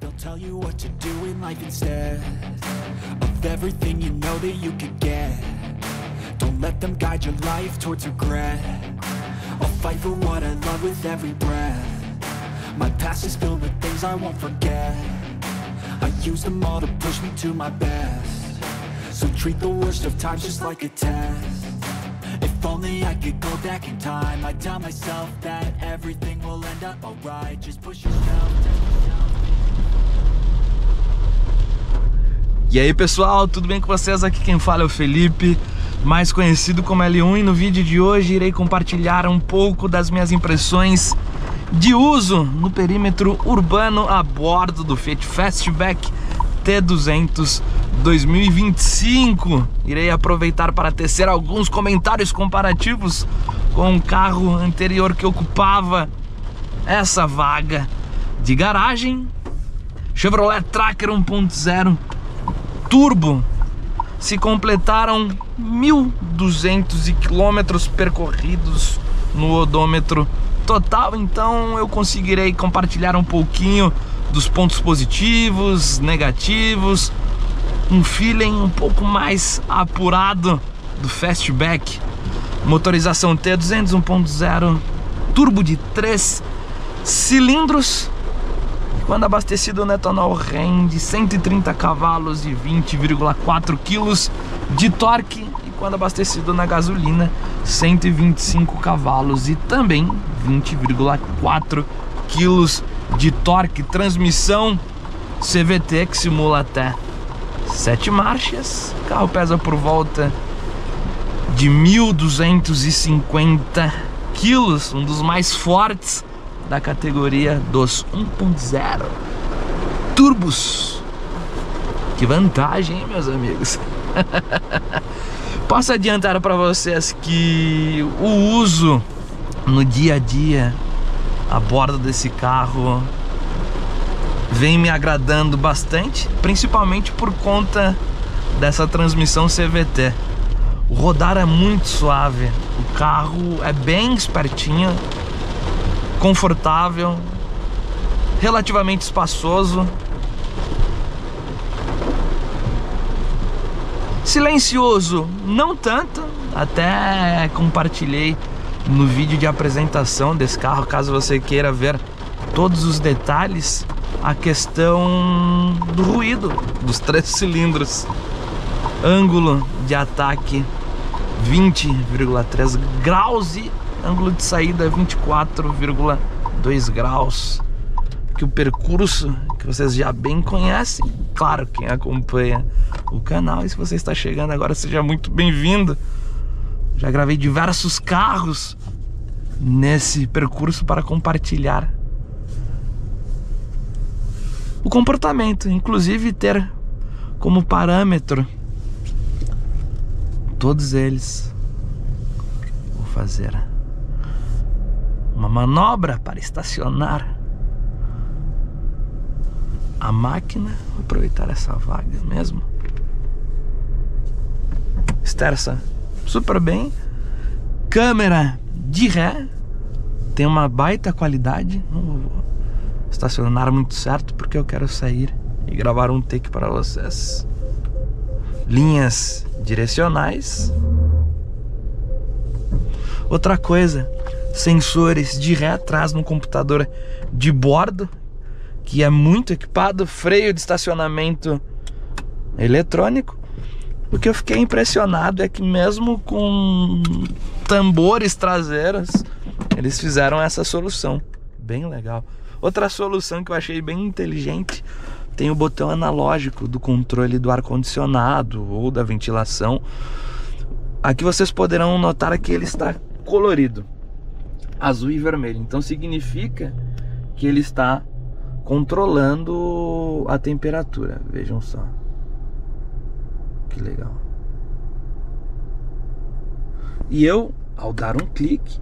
They'll tell you what to do in life instead of everything you know that you could get. Don't let them guide your life towards regret. I'll fight for what I love with every breath. My past is filled with things I won't forget. I use them all to push me to my best. So treat the worst of times just like a test. If only I could go back in time, I'd tell myself that everything will end up alright. Just push yourself. E aí pessoal, tudo bem com vocês? Aqui quem fala é o Felipe, mais conhecido como L1, e no vídeo de hoje irei compartilhar um pouco das minhas impressões de uso no perímetro urbano a bordo do Fiat Fastback T200 2025. Irei aproveitar para tecer alguns comentários comparativos com o carro anterior que ocupava essa vaga de garagem, Chevrolet Tracker 1.0 Turbo. Se completaram 1.200 quilômetros percorridos no odômetro total, então eu conseguirei compartilhar um pouquinho dos pontos positivos, negativos, um feeling um pouco mais apurado do Fastback. Motorização T200 1.0 turbo de 3 cilindros. Quando abastecido no etanol, rende 130 cavalos e 20,4 kg de torque. E quando abastecido na gasolina, 125 cavalos e também 20,4 kg de torque. Transmissão CVT que simula até 7 marchas. O carro pesa por volta de 1.250 quilos, um dos mais fortes da categoria dos 1.0 turbos. Que vantagem, hein, meus amigos? Posso adiantar para vocês que o uso no dia a dia a bordo desse carro vem me agradando bastante, principalmente por conta dessa transmissão CVT. O rodar é muito suave, o carro é bem espertinho, confortável, relativamente espaçoso, silencioso não tanto. Até compartilhei no vídeo de apresentação desse carro, caso você queira ver todos os detalhes, a questão do ruído dos 3 cilindros. Ângulo de ataque 20,3 graus e ângulo de saída 24,2 graus. Que o percurso que vocês já bem conhecem, claro, quem acompanha o canal. E se você está chegando agora, seja muito bem-vindo. Já gravei diversos carros nesse percurso para compartilhar o comportamento, inclusive ter como parâmetro todos eles. Vou fazer uma manobra para estacionar a máquina. Vou aproveitar essa vaga mesmo. Esterça super bem. Câmera de ré tem uma baita qualidade. Não vou estacionar muito certo porque eu quero sair e gravar um take para vocês. Linhas direcionais. Outra coisa, sensores de ré atrás no computador de bordo, que é muito equipado. Freio de estacionamento eletrônico. O que eu fiquei impressionado é que mesmo com tambores traseiros, eles fizeram essa solução, bem legal. Outra solução que eu achei bem inteligente, tem o botão analógico do controle do ar-condicionado ou da ventilação. Aqui vocês poderão notar que ele está colorido, azul e vermelho. Então significa que ele está controlando a temperatura. Vejam só, que legal. E eu, ao dar um clique,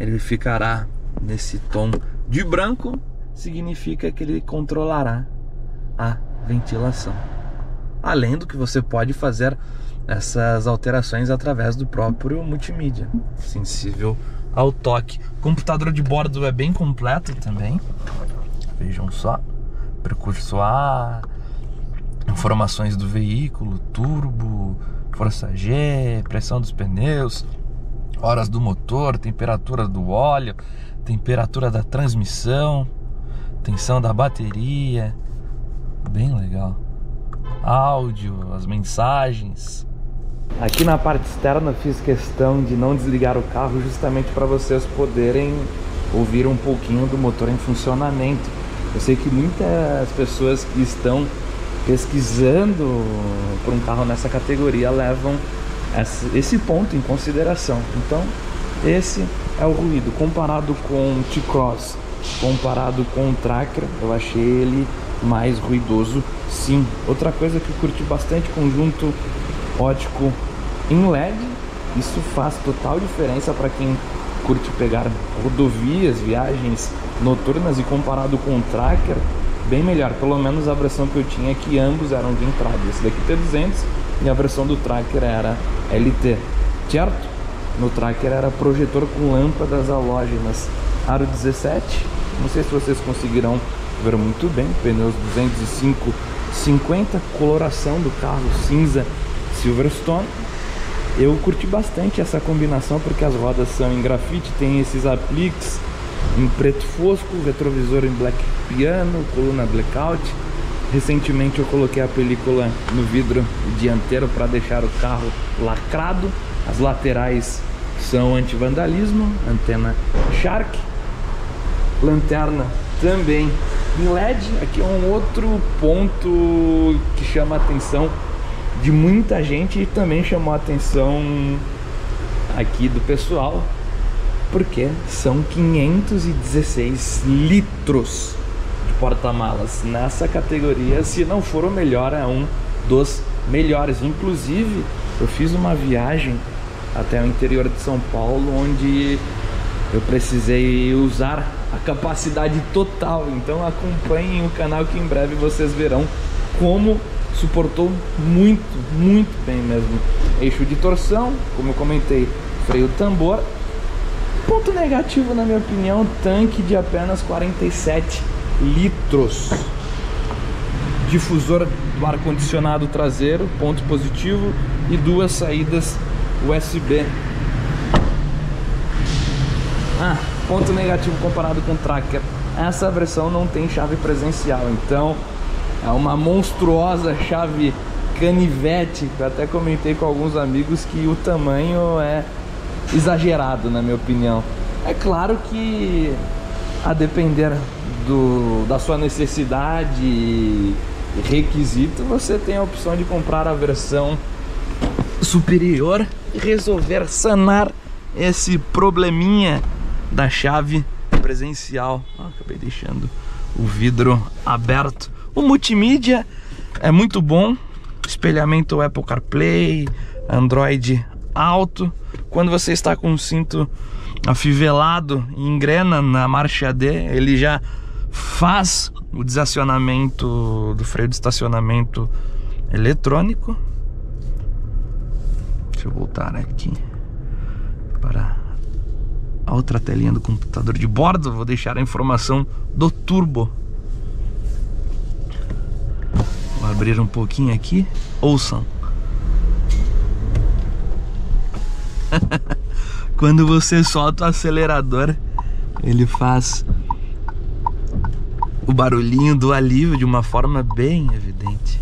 ele ficará nesse tom de branco, significa que ele controlará a ventilação. Além do que você pode fazer essas alterações através do próprio multimídia, sensível ao toque. O computador de bordo é bem completo também. Vejam só, percurso A, informações do veículo, turbo, força G, pressão dos pneus, horas do motor, temperatura do óleo, temperatura da transmissão, tensão da bateria. Bem legal. Áudio, as mensagens. Aqui na parte externa eu fiz questão de não desligar o carro, justamente para vocês poderem ouvir um pouquinho do motor em funcionamento. Eu sei que muitas pessoas que estão pesquisando por um carro nessa categoria levam esse ponto em consideração. Então esse é o ruído comparado com o T-Cross, comparado com o Tracker. Eu achei ele mais ruidoso, sim. Outra coisa que eu curti bastante, conjunto ótico em LED. Isso faz total diferença para quem curte pegar rodovias, viagens noturnas, e comparado com o Tracker, bem melhor. Pelo menos a versão que eu tinha é que ambos eram de entrada, esse daqui T200 e a versão do Tracker era LT, certo? No Tracker era projetor com lâmpadas halógenas, aro 17, não sei se vocês conseguirão ver muito bem, pneus 205/50, coloração do carro cinza Silverstone. Eu curti bastante essa combinação porque as rodas são em grafite, tem esses apliques em preto fosco, retrovisor em black piano, coluna blackout. Recentemente eu coloquei a película no vidro dianteiro para deixar o carro lacrado. As laterais são anti-vandalismo, antena Shark, lanterna também em LED. Aqui é um outro ponto que chama a atenção de muita gente e também chamou a atenção aqui do pessoal, porque são 516 litros de porta-malas. Nessa categoria, se não for o melhor, é um dos melhores. Inclusive, eu fiz uma viagem até o interior de São Paulo, onde eu precisei usar a capacidade total. Então acompanhem o canal que em breve vocês verão como suportou muito, muito bem mesmo. Eixo de torção, como eu comentei, freio tambor. Ponto negativo, na minha opinião, tanque de apenas 47 litros. Difusor do ar-condicionado traseiro, ponto positivo, e duas saídas USB. Ponto negativo comparado com o Tracker. Essa versão não tem chave presencial, então é uma monstruosa chave canivete. Eu até comentei com alguns amigos que o tamanho é exagerado, na minha opinião. É claro que, a depender da sua necessidade e requisito, você tem a opção de comprar a versão superior e resolver sanar esse probleminha da chave presencial. Acabei deixando o vidro aberto. O multimídia é muito bom, espelhamento Apple CarPlay, Android Auto. Quando você está com o cinto afivelado e engrena na marcha D, ele já faz o desacionamento do freio de estacionamento eletrônico. Deixa eu voltar aqui para a outra telinha do computador de bordo. Vou deixar a informação do turbo. Vou abrir um pouquinho aqui, ouçam. Quando você solta o acelerador, ele faz o barulhinho do alívio de uma forma bem evidente.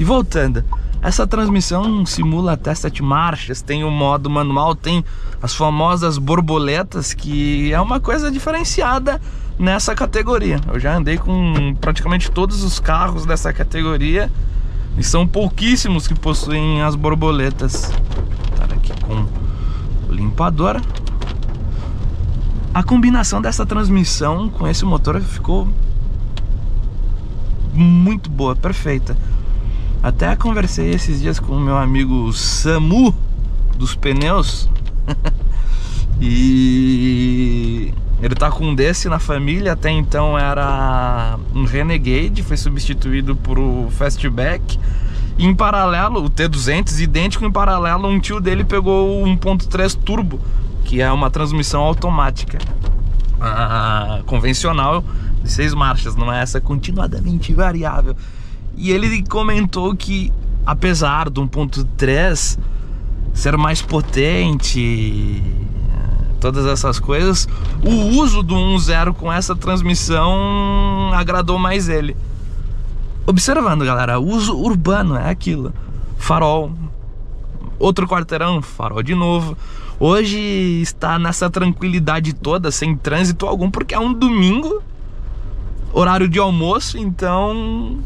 E voltando, essa transmissão simula até 7 marchas, tem o modo manual, tem as famosas borboletas, que é uma coisa diferenciada nessa categoria. Eu já andei com praticamente todos os carros dessa categoria e são pouquíssimos que possuem as borboletas. Vou estar aqui com o limpador. A combinação dessa transmissão com esse motor ficou muito boa, perfeita. Até conversei esses dias com o meu amigo Samu dos pneus e ele tá com um desse na família. Até então era um Renegade, foi substituído por o Fastback. E em paralelo, o T200 idêntico, em paralelo um tio dele pegou o 1.3 turbo, que é uma transmissão automática. A convencional de 6 marchas, numa essa continuadamente variável. E ele comentou que, apesar do 1.3 ser mais potente, todas essas coisas, o uso do 1.0 com essa transmissão agradou mais ele. Observando, galera, uso urbano é aquilo. Farol, outro quarteirão, farol de novo. Hoje está nessa tranquilidade toda, sem trânsito algum, porque é um domingo, horário de almoço, então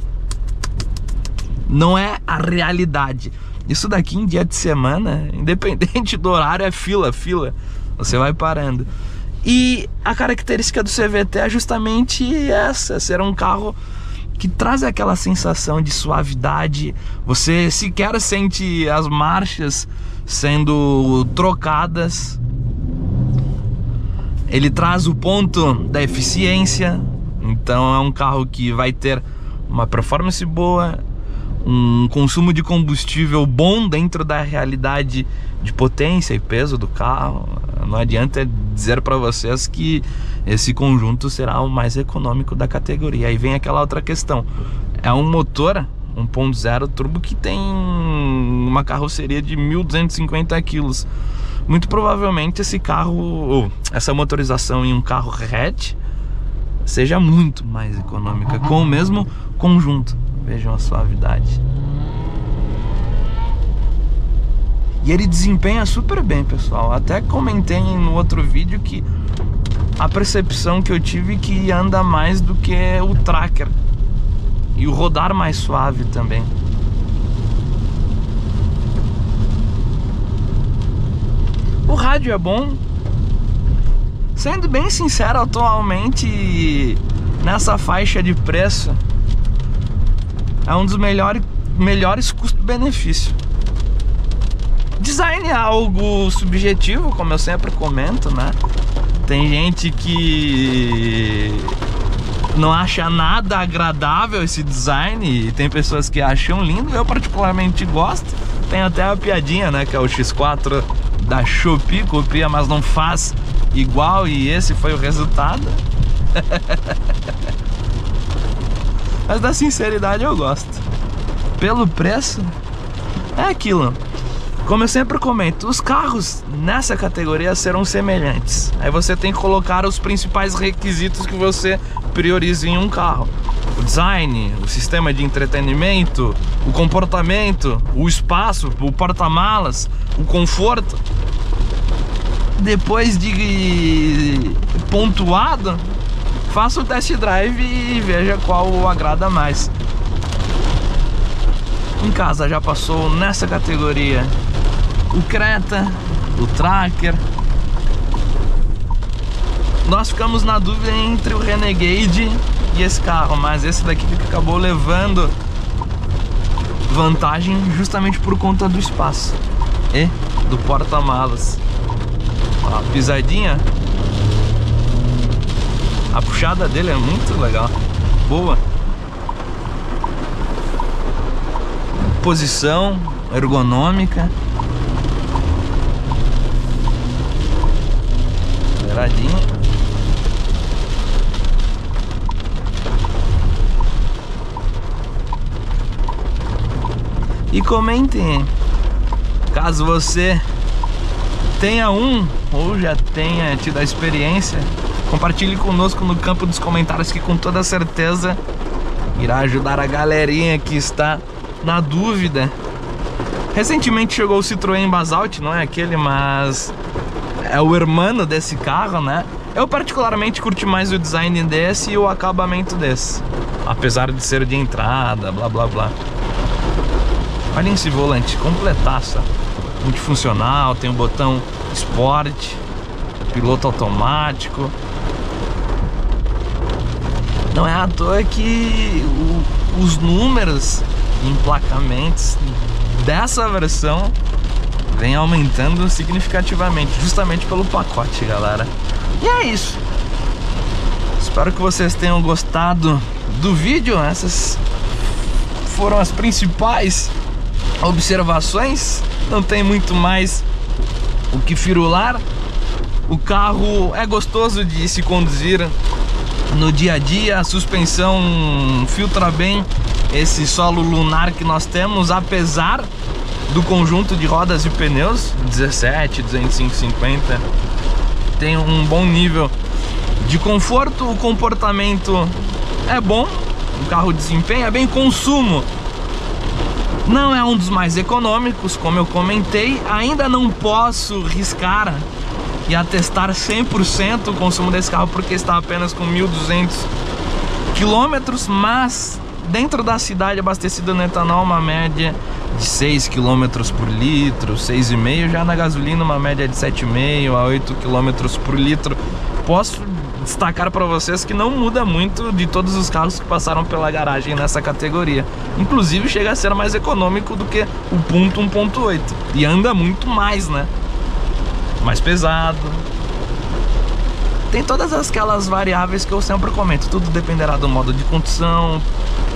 não é a realidade. Isso daqui em dia de semana, independente do horário, é fila, fila. Você vai parando. E a característica do CVT é justamente essa, ser um carro que traz aquela sensação de suavidade. Você sequer sente as marchas sendo trocadas. Ele traz o ponto da eficiência, então é um carro que vai ter uma performance boa, um consumo de combustível bom dentro da realidade de potência e peso do carro. Não adianta dizer para vocês que esse conjunto será o mais econômico da categoria. Aí vem aquela outra questão. É um motor 1.0 turbo que tem uma carroceria de 1.250 kg. Muito provavelmente esse carro, ou essa motorização em um carro hatch, seja muito mais econômica com o mesmo conjunto. Vejam a suavidade. E ele desempenha super bem, pessoal. Até comentei no outro vídeo que a percepção que eu tive que anda mais do que o Tracker. E o rodar mais suave também. O rádio é bom. Sendo bem sincero, atualmente, nessa faixa de preço, é um dos melhores custo-benefício. Design é algo subjetivo, como eu sempre comento, né? Tem gente que não acha nada agradável esse design, e tem pessoas que acham lindo. Eu particularmente gosto. Tem até a piadinha, né? Que é o X4 da Shopee, copia mas não faz igual, e esse foi o resultado. Mas da sinceridade eu gosto. Pelo preço, é aquilo. Como eu sempre comento, os carros nessa categoria serão semelhantes. Aí você tem que colocar os principais requisitos que você prioriza em um carro. O design, o sistema de entretenimento, o comportamento, o espaço, o porta-malas, o conforto. Depois de pontuado, faça o test drive e veja qual agrada mais. Em casa já passou nessa categoria o Creta, o Tracker. Nós ficamos na dúvida entre o Renegade e esse carro, mas esse daqui acabou levando vantagem justamente por conta do espaço e do porta-malas. A pisadinha, a puxada dele é muito legal, boa. Posição ergonômica. Viradinha. E comentem, caso você tenha um ou já tenha tido a experiência, compartilhe conosco no campo dos comentários, que com toda certeza irá ajudar a galerinha que está na dúvida. Recentemente chegou o Citroën Basalt, não é aquele, mas é o hermano desse carro, né? Eu particularmente curti mais o design desse e o acabamento desse, apesar de ser de entrada, blá blá blá. Olhem esse volante, completaça, multifuncional, tem o botão Sport, piloto automático. Não é à toa que os números, emplacamentos dessa versão vem aumentando significativamente, justamente pelo pacote, galera. E é isso. Espero que vocês tenham gostado do vídeo. Essas foram as principais observações. Não tem muito mais o que firular. O carro é gostoso de se conduzir no dia a dia. A suspensão filtra bem esse solo lunar que nós temos, apesar do conjunto de rodas e pneus 17, 205, 50. Tem um bom nível de conforto, o comportamento é bom, o carro desempenha bem, consumo não é um dos mais econômicos, como eu comentei. Ainda não posso riscar e atestar 100% o consumo desse carro porque está apenas com 1.200 km, mas dentro da cidade abastecido no etanol uma média de 6 km por litro, 6,5, já na gasolina uma média de 7,5 a 8 km por litro. Posso destacar para vocês que não muda muito de todos os carros que passaram pela garagem nessa categoria. Inclusive chega a ser mais econômico do que o Punto 1.8 e anda muito mais, né? Mais pesado. Tem todas aquelas variáveis que eu sempre comento, tudo dependerá do modo de condução,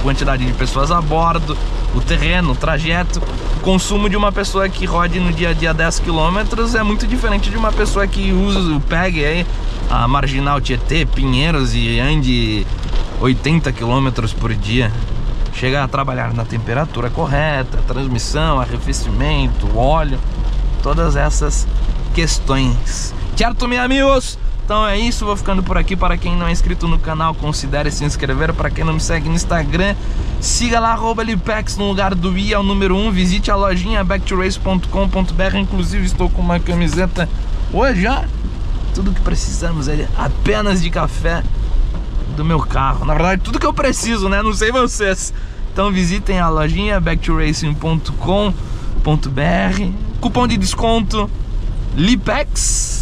quantidade de pessoas a bordo, o terreno, o trajeto. O consumo de uma pessoa que rode no dia a dia 10 km é muito diferente de uma pessoa que pegue aí a Marginal Tietê, Pinheiros e ande 80 km por dia. Chega a trabalhar na temperatura correta, transmissão, arrefecimento, óleo, todas essas questões. Certo, meus amigos? Então é isso, vou ficando por aqui. Para quem não é inscrito no canal, considere se inscrever. Para quem não me segue no Instagram, siga lá, @L1PEX, no lugar do I é o número 1. Visite a lojinha backtoracing.com.br. Inclusive estou com uma camiseta hoje, ó. Tudo que precisamos é apenas de café do meu carro. Na verdade, tudo que eu preciso, né? Não sei vocês. Então visitem a lojinha backtoracing.com.br. Cupom de desconto L1PEX.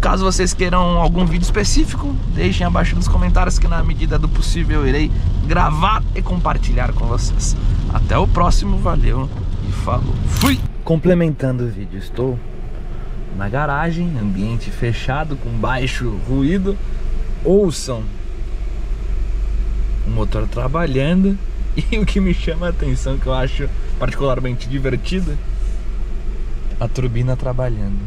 Caso vocês queiram algum vídeo específico, deixem abaixo nos comentários que na medida do possível eu irei gravar e compartilhar com vocês. Até o próximo, valeu e falou. Fui! Complementando o vídeo, estou na garagem, ambiente fechado, com baixo ruído. Ouçam o motor trabalhando e o que me chama a atenção, que eu acho particularmente divertido, a turbina trabalhando.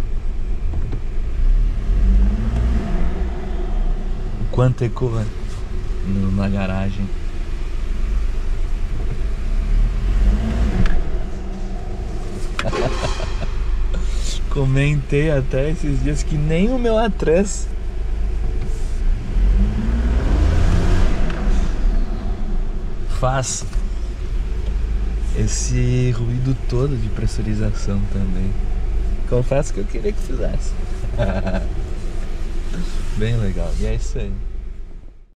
Quanto ecoa na garagem. Comentei até esses dias que nem o meu A3 faz esse ruído todo de pressurização também. Confesso que eu queria que fizesse. Bem legal, e é isso aí.